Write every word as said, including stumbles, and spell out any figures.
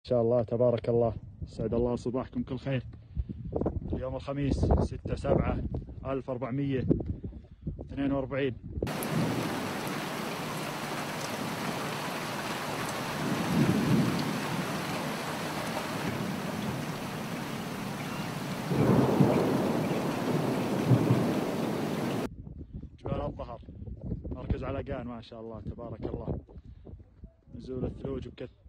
إن شاء الله تبارك الله. سعد الله صباحكم كل خير. اليوم الخميس ستة سبعة ألف وأربعمئة واثنين وأربعين. جبال الظهر، مركز على قان ما شاء الله تبارك الله. نزول الثلوج بكثرة.